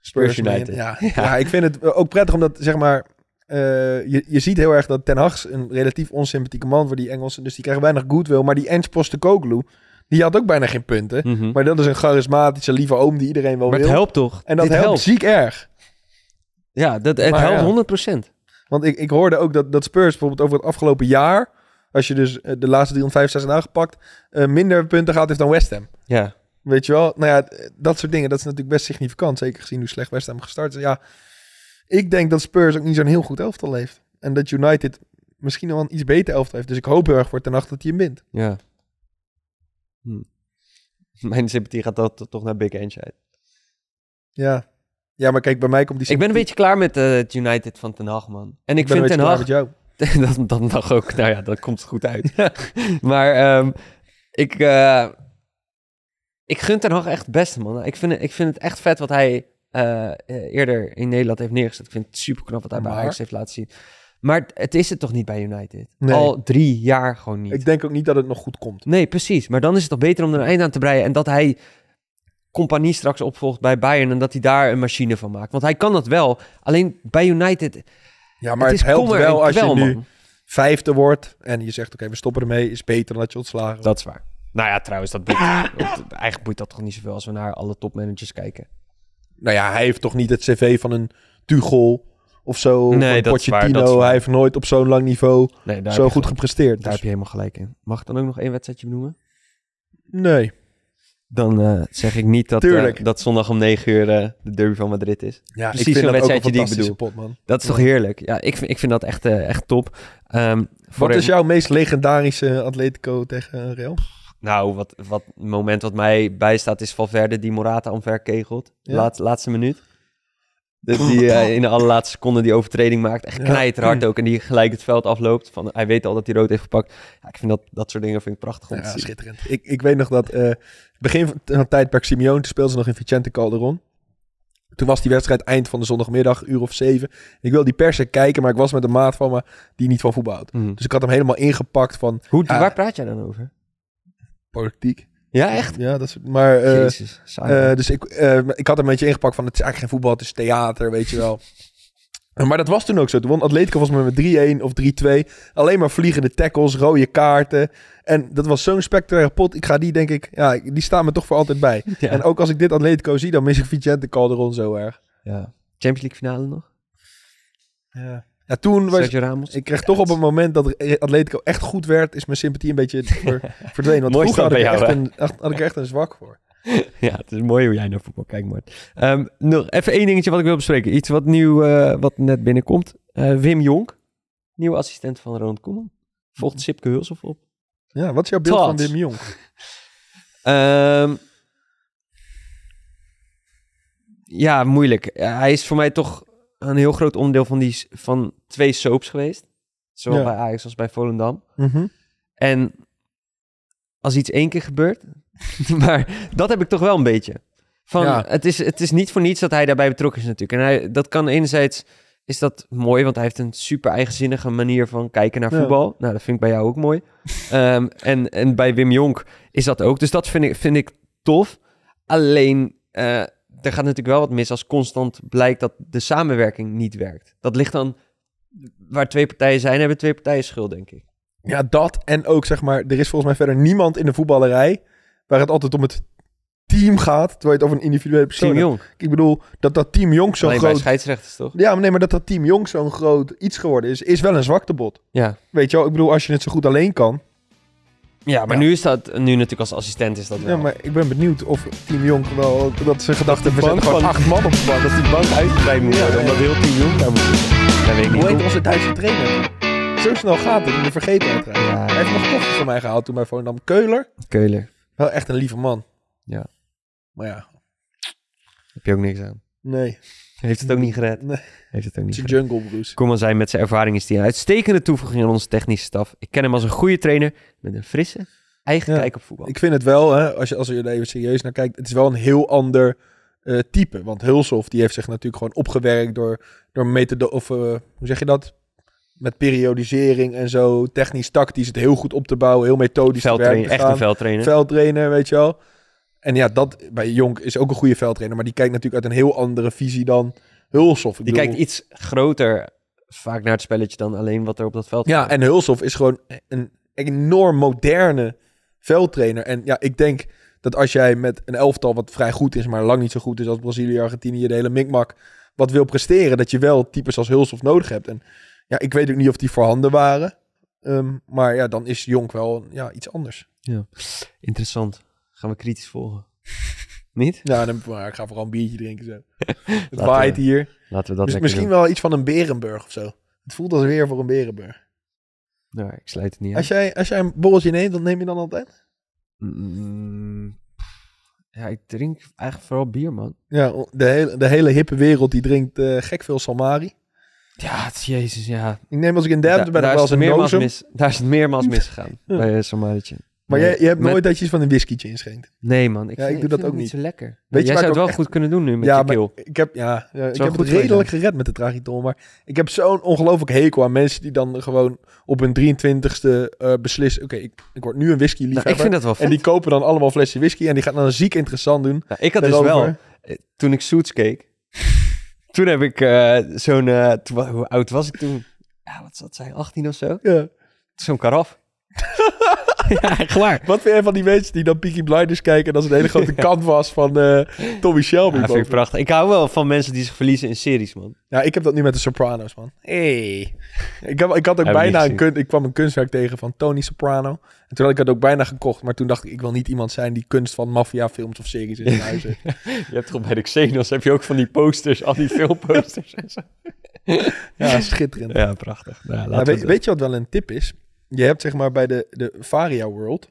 Spurs United. Ja. Ja. Ja, ik vind het ook prettig omdat, zeg maar... Uh, je, je ziet heel erg dat Ten Hag een relatief onsympathieke man voor die Engelsen... dus die krijgen weinig goodwill. Maar die Ange Postecoglou... Die had ook bijna geen punten. Mm-hmm. Maar dat is een charismatische, lieve oom die iedereen wel maar wil. Maar het helpt toch? En dat helpt, helpt ziek erg. Ja, dat, het maar helpt ja. honderd procent. Want ik, ik hoorde ook dat, dat Spurs bijvoorbeeld over het afgelopen jaar... als je dus de laatste driehonderdvijfenzestig aangepakt... Uh, minder punten gaat heeft dan West Ham. Ja. Weet je wel? Nou ja, dat soort dingen. Dat is natuurlijk best significant. Zeker gezien hoe slecht West Ham gestart is. Ja, ik denk dat Spurs ook niet zo'n heel goed elftal heeft. En dat United misschien wel een iets beter elftal heeft. Dus ik hoop heel erg voor Ten Hag dat hij hem wint. Ja. Hm. mijn sympathie gaat dat toch naar Big Ange uit. Ja. Ja, maar kijk, bij mij komt die sympathie... Ik ben een beetje klaar met uh, het United van Ten Hag, man. En ik, ik vind Ten Hag... met jou. dat, dat mag ook. Nou ja, dat komt goed uit. maar um, ik... Uh, ik gun Ten Hag echt het beste, man. Ik vind, ik vind het echt vet wat hij uh, eerder in Nederland heeft neergezet. Ik vind het super knap wat hij maar... bij Ajax heeft laten zien. Maar het is het toch niet bij United? Nee. Al drie jaar gewoon niet. Ik denk ook niet dat het nog goed komt. Nee, precies. Maar dan is het toch beter om er een eind aan te breien. En dat hij Compagnie straks opvolgt bij Bayern. En dat hij daar een machine van maakt. Want hij kan dat wel. Alleen bij United... Ja, maar het, het helpt wel als kwel, je nu man. vijfde wordt. En je zegt, oké, okay, we stoppen ermee. Is beter dan dat je ontslagen wordt. Dat is waar. Nou ja, trouwens, dat boeit, eigenlijk boeit dat toch niet zoveel als we naar alle topmanagers kijken. Nou ja, hij heeft toch niet het cv van een Tuchel... Of zo, nee, dat Pochettino. Is waar, dat is hij heeft nooit op zo'n lang niveau nee, zo goed gelijk. gepresteerd. Dus. Daar heb je helemaal gelijk in. Mag ik dan ook nog één wedstrijdje benoemen? Nee. Dan uh, zeg ik niet dat, uh, dat zondag om negen uur uh, de derby van Madrid is. Ja, precies zo'n wedstrijdje die ik bedoel. Pot, man. Dat is toch heerlijk? Ja, ik vind, ik vind dat echt, uh, echt top. Um, voor wat is jouw meest legendarische Atletico tegen Real? Nou, wat, wat moment wat mij bijstaat is Valverde die Morata omverkegelt. Ja. Laat, laatste minuut. Dat die uh, in de allerlaatste seconde die overtreding maakt. Echt knijterhard ook. En die gelijk het veld afloopt. Van, hij weet al dat hij rood heeft gepakt. Ja, ik vind dat, dat soort dingen vind ik prachtig. Ja, schitterend. Ik, ik weet nog dat... Uh, begin van het tijdperk Simeone speelde ze nog in Vicente Calderon. Toen was die wedstrijd eind van de zondagmiddag. Uur of zeven. Ik wilde die persen kijken. Maar ik was met een maat van me die niet van voetbal houdt. Mm. Dus ik had hem helemaal ingepakt van... Hoe, ja, waar praat jij dan over? Politiek. Ja, echt? Ja, dat is... Maar, uh, Jezus, uh, dus ik, uh, ik had een beetje ingepakt van... Het is eigenlijk geen voetbal, het is theater, weet je wel. Maar dat was toen ook zo. Toen won Atletico was maar met drie-één of drie-twee. Alleen maar vliegende tackles, rode kaarten. En dat was zo'n spectaculaire pot. Ik ga die, denk ik... Ja, die staan me toch voor altijd bij. Ja. En ook als ik dit Atletico zie, dan mis ik Vicente Calderon zo erg. Ja. Champions League finale nog? Ja. Ja, toen was Ramos. Ik kreeg toch op het moment dat Atletico echt goed werd, is mijn sympathie een beetje verdwenen. Want vroeger had ik, jou, echt een, had ik echt een zwak voor. Ja, het is mooi hoe jij naar voetbal kijkt, Mart. Um, nog even één dingetje wat ik wil bespreken. Iets wat nieuw, uh, wat net binnenkomt. Uh, Wim Jonk, nieuwe assistent van Ronald Koeman. Volgt Sipke Hulshoff op. Ja, wat is jouw beeld Tot. van Wim Jonk? um, ja, moeilijk. Uh, hij is voor mij toch... een heel groot onderdeel van, die, van twee soaps geweest. Zowel ja. bij Ajax als bij Volendam. Mm-hmm. En als iets één keer gebeurt... maar dat heb ik toch wel een beetje. Van, ja. het, is, het is niet voor niets dat hij daarbij betrokken is natuurlijk. En hij, dat kan enerzijds... Is dat mooi, want hij heeft een super eigenzinnige manier van kijken naar voetbal. Ja. Nou, dat vind ik bij jou ook mooi. um, en, en bij Wim Jonk is dat ook. Dus dat vind ik, vind ik tof. Alleen... Uh, er gaat natuurlijk wel wat mis als constant blijkt dat de samenwerking niet werkt. Dat ligt dan... Waar twee partijen zijn, hebben twee partijen schuld, denk ik. Ja, dat en ook, zeg maar... Er is volgens mij verder niemand in de voetballerij... waar het altijd om het team gaat... terwijl je het over een individuele persoon Team Jonk. Ik bedoel, dat dat Team Jonk zo'n groot... Alleen bij scheidsrechters, toch? Ja, maar nee, maar dat dat Team Jonk zo'n groot iets geworden is... is wel een zwaktebod. Ja. Weet je wel, ik bedoel, als je het zo goed alleen kan... Ja, maar ja. nu is dat... Nu natuurlijk als assistent is dat wel. Ja, maar ik ben benieuwd of Team Jonk wel... Dat zijn gedachten... We zetten gewoon acht man op de bank. Dat die bank uitgebreid moet worden. Ja, omdat heel Team Jonk daar moet zitten. Hoe heet onze Duitse trainer? Zo snel gaat het. In de vergetenheid. Ja. Hij heeft nog koffie van mij gehaald toen bij Volendam. Keuler. Keuler. Wel echt een lieve man. Ja. Maar ja. Heb je ook niks aan. Nee. Heeft het ook niet gered. Nee. Heeft het ook niet gered. Het is een jungle, Bruce. Koeman zei met zijn ervaring is hij een uitstekende toevoeging aan onze technische staf. Ik ken hem als een goede trainer met een frisse eigen ja. kijk op voetbal. Ik vind het wel, hè, als je, als je er even serieus naar kijkt, het is wel een heel ander uh, type. Want Hulshoff die heeft zich natuurlijk gewoon opgewerkt door, door methode, of uh, hoe zeg je dat? Met periodisering en zo, technisch, tactisch, het heel goed op te bouwen, heel methodisch te werken. Echt een veldtrainer. Veldtrainer, weet je wel. En ja, dat bij Jonk is ook een goede veldtrainer. Maar die kijkt natuurlijk uit een heel andere visie dan Hulshoff. Ik die bedoel... kijkt iets groter vaak naar het spelletje dan alleen wat er op dat veld is. Ja, gaat. En Hulshoff is gewoon een enorm moderne veldtrainer. En ja, ik denk dat als jij met een elftal wat vrij goed is, maar lang niet zo goed is als Brazilië, Argentinië, de hele mikmak, wat wil presteren, dat je wel types als Hulshoff nodig hebt. En ja, ik weet ook niet of die voorhanden waren. Um, maar ja, dan is Jonk wel ja, iets anders. Ja, interessant. Gaan we kritisch volgen. Niet? Ja, dan, maar ik ga vooral een biertje drinken zo. Het waait hier. Laten we dat dus misschien doen. Wel iets van een Berenburg of zo. Het voelt als weer voor een Berenburg. Nou, ik sluit het niet uit. Als jij, als jij een borreltje neemt, dan neem je dan altijd? Mm, Ja, ik drink eigenlijk vooral bier, man. Ja, de hele, de hele hippe wereld die drinkt uh, gek veel Salmari. Ja, het is, jezus, ja. Ik neem als ik in Deventer ben, ik wel eens een nozem. Mis, daar is het meermaals misgegaan, ja. bij uh, Salmari'tje. Maar nee, jij, je hebt met... nooit dat je iets van een whiskytje inschenkt. Nee, maar ik, ja, vind, ik doe ik dat ook niet zo lekker. Weet maar je, jij zou het wel echt... goed kunnen doen nu met ja, je keel. Ik heb, ja, ja, ik heb het redelijk gered met de tragiton. Maar ik heb zo'n ongelooflijk hekel aan mensen die dan gewoon op hun drieëntwintigste uh, beslissen... Oké, okay, ik, ik word nu een whisky liefhebber. Nou, ik vind dat wel vet. En die kopen dan allemaal flesje whisky en die gaan dan ziek interessant doen. Nou, ik had daarover. Dus wel, toen ik Suits keek... toen heb ik uh, zo'n... Uh, to- hoe oud was ik toen? Ja, wat zat zij? achttien of zo? Ja. Zo'n karaf. Ja, echt waar. Wat vind jij van die mensen die dan Peaky Blinders kijken... en dat is een hele grote canvas van uh, Tommy Shelby? Ja, dat vind ik prachtig. Ik hou wel van mensen die zich verliezen in series, man. Ja, ik heb dat nu met de Sopranos, man. Hey. Ik, heb, ik had ook heb bijna een, kun- ik kwam een kunstwerk tegen van Tony Soprano. En toen had ik dat ook bijna gekocht. Maar toen dacht ik, ik wil niet iemand zijn die kunst van maffiafilms of series in zijn huis heeft. Je hebt toch bij de Xenos heb je ook van die posters, al die filmposters en zo. Ja, schitterend. Ja, prachtig. Ja, nou, weet, weet je wat wel een tip is? Je hebt zeg maar bij de, de Varia World,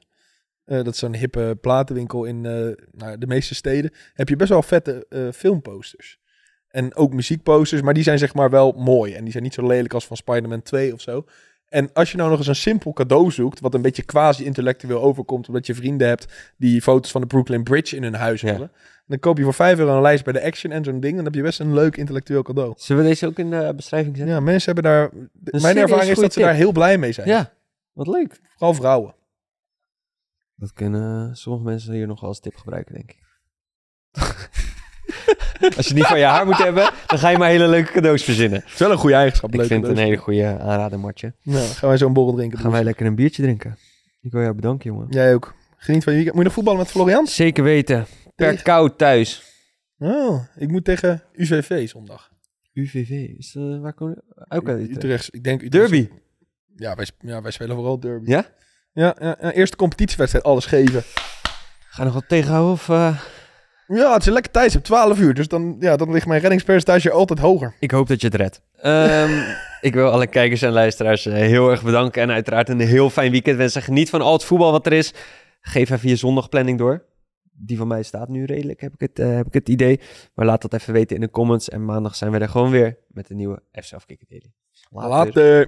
uh, dat is zo'n hippe platenwinkel in uh, nou, de meeste steden, heb je best wel vette uh, filmposters. En ook muziekposters, maar die zijn zeg maar wel mooi. En die zijn niet zo lelijk als van Spider-Man twee of zo. En als je nou nog eens een simpel cadeau zoekt, wat een beetje quasi-intellectueel overkomt, omdat je vrienden hebt die foto's van de Brooklyn Bridge in hun huis hebben, ja. Dan koop je voor vijf euro een lijst bij de Action en zo'n ding. En dan heb je best een leuk intellectueel cadeau. Zullen we deze ook in de beschrijving zetten? Ja, mensen hebben daar... Dus mijn ervaring is dat ze tip. daar heel blij mee zijn. Ja. Wat leuk. Vooral vrouwen. Dat kunnen sommige mensen hier nog als tip gebruiken, denk ik. Als je niet van je haar moet hebben, dan ga je maar hele leuke cadeaus verzinnen. Het is wel een goede eigenschap. Ik vind het een hele goede aanrader, Martje. Nou, gaan wij zo'n borrel drinken. Gaan dus. wij lekker een biertje drinken. Ik wil jou bedanken, jongen. Jij ook. Geniet van je weekend. Moet je nog voetballen met Florian? Zeker weten. Per tegen... koud thuis. Oh, ik moet tegen U V V zondag. U V V? Is dat, waar kom je? Ook uit Utrecht. Utrecht. Ik denk Utrecht. Derby. Ja wij, ja, wij spelen vooral derby. Ja? Ja, ja, ja, eerste competitiewedstrijd, alles geven. Ga nog wat tegenhouden of... Uh... Ja, het is een lekker tijd, op twaalf uur. Dus dan, ja, dan ligt mijn reddingspercentage altijd hoger. Ik hoop dat je het redt. Um, ik wil alle kijkers en luisteraars heel erg bedanken. En uiteraard een heel fijn weekend wensen. Geniet van al het voetbal wat er is. Geef even je zondagplanning door. Die van mij staat nu redelijk, heb ik het, uh, heb ik het idee. Maar laat dat even weten in de comments. En maandag zijn we er gewoon weer met een nieuwe F C Afkikken Daily. Later. Later.